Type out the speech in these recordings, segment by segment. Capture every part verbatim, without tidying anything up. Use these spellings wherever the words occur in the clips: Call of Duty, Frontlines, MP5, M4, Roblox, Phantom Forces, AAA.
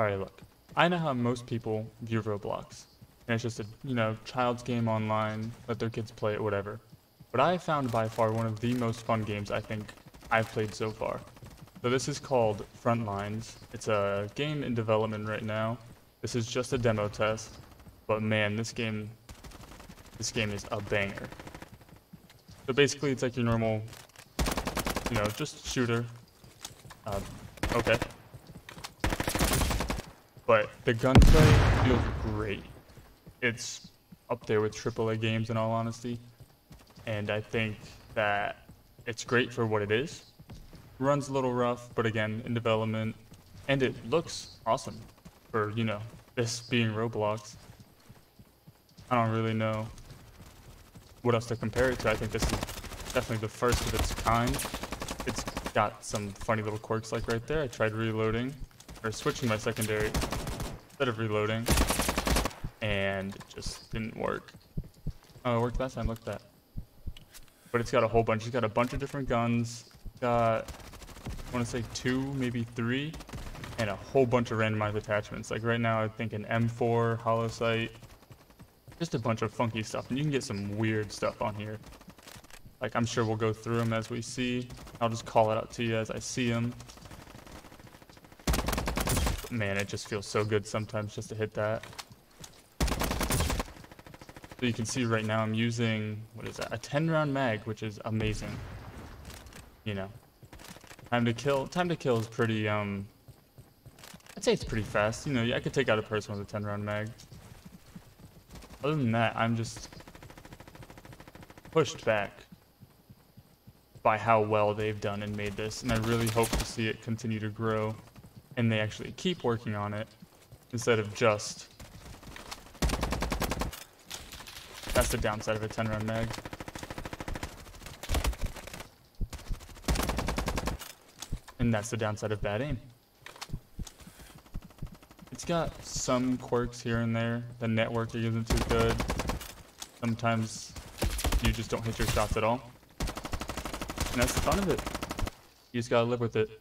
Alright, look. I know how most people view Roblox. And it's just a, you know, child's game online, let their kids play it, whatever. But I found by far one of the most fun games I think I've played so far. So this is called Frontlines. It's a game in development right now. This is just a demo test. But man, this game, this game is a banger. So basically, it's like your normal, you know, just shooter. Um, okay. But the gunplay feels great. It's up there with triple A games in all honesty. And I think that it's great for what it is. Runs a little rough, but again, in development. And it looks awesome for, you know, this being Roblox. I don't really know what else to compare it to. I think this is definitely the first of its kind. It's got some funny little quirks like right there. I tried reloading, or switching my secondary instead of reloading, and it just didn't work. Oh, it worked last time, look at that. But it's got a whole bunch. It's got a bunch of different guns. It's got, I want to say two, maybe three, and a whole bunch of randomized attachments. Like right now, I think an M four, hollow sight, just a bunch of funky stuff. And you can get some weird stuff on here. Like, I'm sure we'll go through them as we see. I'll just call it out to you as I see them. Man, it just feels so good sometimes just to hit that. So you can see right now I'm using, what is that, a ten round mag, which is amazing. You know, time to kill, time to kill is pretty, um, I'd say it's pretty fast. You know, I could take out a person with a ten round mag. Other than that, I'm just pushed back by how well they've done and made this. And I really hope to see it continue to grow and they actually keep working on it instead of just... That's the downside of a ten round mag. And that's the downside of bad aim. It's got some quirks here and there. The networking isn't too good. Sometimes you just don't hit your shots at all. And that's the fun of it. You just gotta live with it.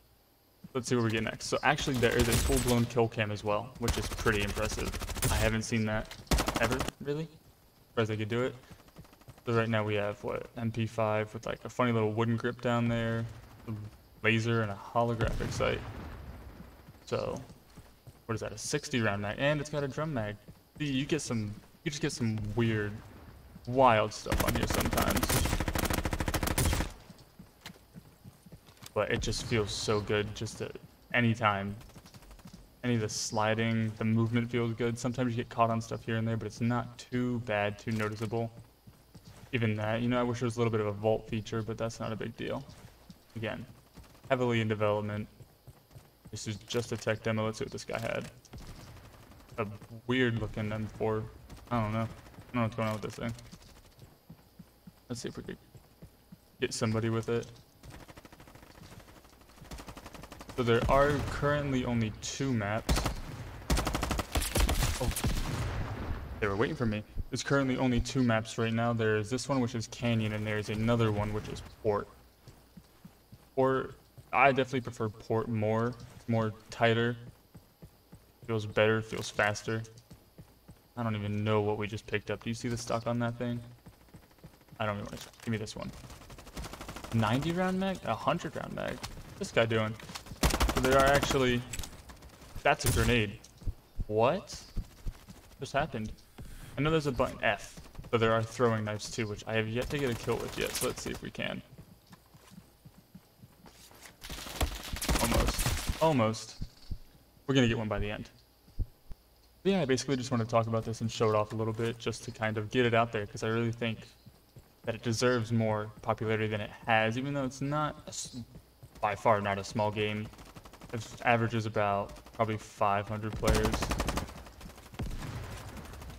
Let's see what we get next. So actually there is a full-blown kill cam as well, which is pretty impressive. I haven't seen that ever, really. As they could do it. So right now we have what, M P five with like a funny little wooden grip down there, a laser and a holographic sight. So what is that, a sixty round mag? And it's got a drum mag. See, you get some, you just get some weird, wild stuff on here sometimes. But it just feels so good just at any time. Any of the sliding, the movement feels good. Sometimes you get caught on stuff here and there, but it's not too bad, too noticeable. Even that, you know, I wish there was a little bit of a vault feature, but that's not a big deal. Again, heavily in development. This is just a tech demo. Let's see what this guy had. A weird looking M four. I don't know. I don't know what's going on with this thing. Let's see if we could get somebody with it. So there are currently only two maps. Oh, they were waiting for me. There's currently only two maps right now. There's this one, which is Canyon, and there's another one, which is Port. Port, I definitely prefer Port more. It's more tighter. Feels better, feels faster. I don't even know what we just picked up. Do you see the stock on that thing? I don't even want to. Give me this one. ninety round mag? one hundred round mag? What's this guy doing? There are actually, that's a grenade. What just happened? I know there's a button F, but there are throwing knives too, which I have yet to get a kill with yet, so let's see if we can. Almost. Almost. We're gonna get one by the end. But yeah, I basically just want to talk about this and show it off a little bit just to kind of get it out there, because I really think that it deserves more popularity than it has, even though it's not, a, by far not a small game. It averages about probably five hundred players.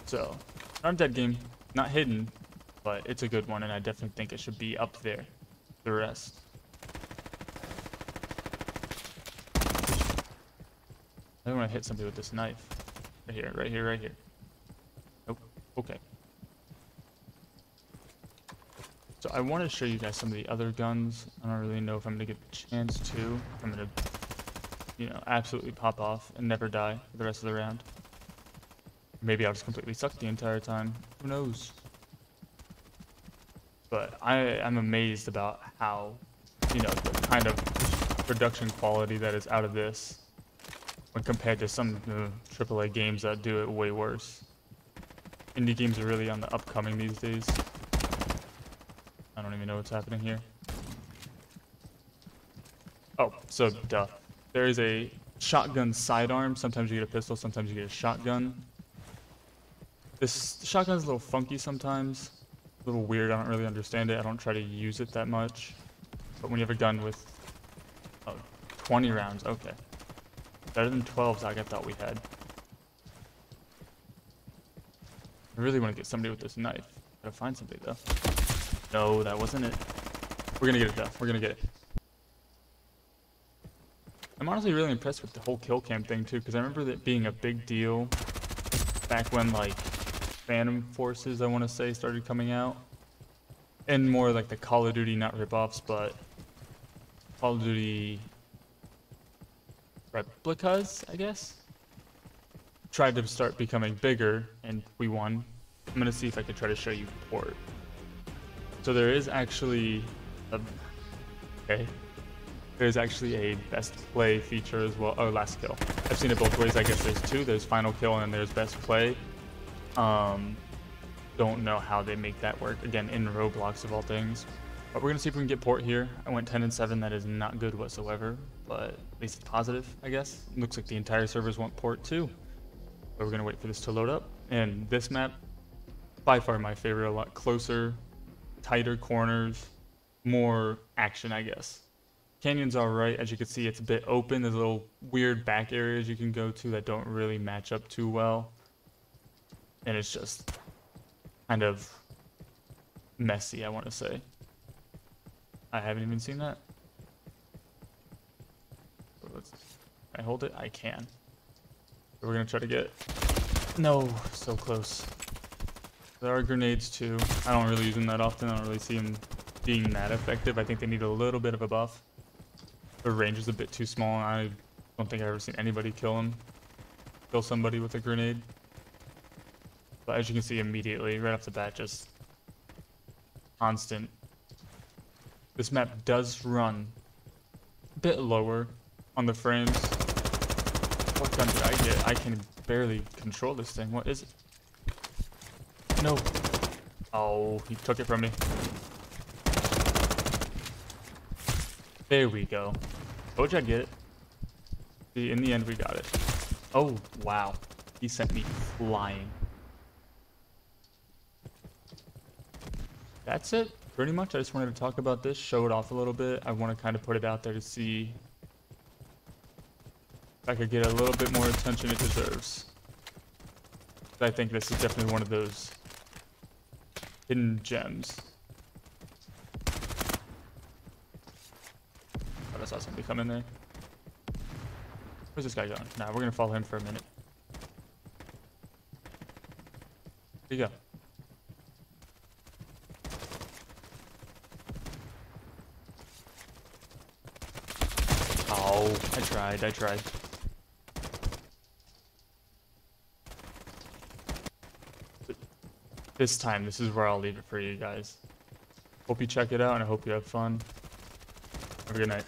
So, not a dead game, not hidden, but it's a good one, and I definitely think it should be up there. The rest. I don't want to hit somebody with this knife. Right here, right here, right here. Nope. Okay. So I want to show you guys some of the other guns. I don't really know if I'm going to get the chance to. I'm going to you know, absolutely pop off and never die for the rest of the round. Maybe I'll just completely suck the entire time. Who knows? But I am amazed about how, you know, the kind of production quality that is out of this when compared to some of the triple A games that do it way worse. Indie games are really on the upcoming these days. I don't even know what's happening here. Oh, so duh. There is a shotgun sidearm. Sometimes you get a pistol, sometimes you get a shotgun. This shotgun's a little funky sometimes. A little weird, I don't really understand it. I don't try to use it that much. But when you have a gun with oh, twenty rounds, okay. Better than twelves like I thought we had. I really want to get somebody with this knife. Gotta find somebody though. No, that wasn't it. We're gonna get it though, we're gonna get it. I'm honestly really impressed with the whole kill cam thing too, because I remember that being a big deal back when like Phantom Forces, I want to say, started coming out. And more like the Call of Duty, not ripoffs, but Call of Duty replicas, I guess. Tried to start becoming bigger, and we won. I'm going to see if I can try to show you port. So there is actually a... Okay. There's actually a best play feature as well. Oh, last kill. I've seen it both ways. I guess there's two. There's final kill and there's best play. Um, don't know how they make that work. Again, in Roblox of all things. But we're going to see if we can get port here. I went ten and seven. That is not good whatsoever. But at least it's positive, I guess. It looks like the entire servers want port too. But we're going to wait for this to load up. And this map, by far my favorite. A lot closer, tighter corners, more action, I guess. Canyon's alright, as you can see it's a bit open, there's little weird back areas you can go to that don't really match up too well. And it's just kind of messy, I want to say. I haven't even seen that. Let's, can I hold it? I can. We're going to try to get... No, so close. There are grenades too. I don't really use them that often, I don't really see them being that effective. I think they need a little bit of a buff. The range is a bit too small. I don't think I've ever seen anybody kill him. Kill somebody with a grenade. But as you can see immediately, right off the bat, just constant. This map does run a bit lower on the frames. What gun did I get? I can barely control this thing. What is it? No. Oh, he took it from me. There we go. Told you I'd get it. See, in the end, we got it. Oh, wow. He sent me flying. That's it, pretty much. I just wanted to talk about this, show it off a little bit. I want to kind of put it out there to see if I could get a little bit more attention it deserves. I think this is definitely one of those hidden gems. I saw somebody come in there. Where's this guy going? Nah, we're gonna follow him for a minute. Here you go. Oh, I tried, I tried. This time, this is where I'll leave it for you guys. Hope you check it out and I hope you have fun. Have a good night.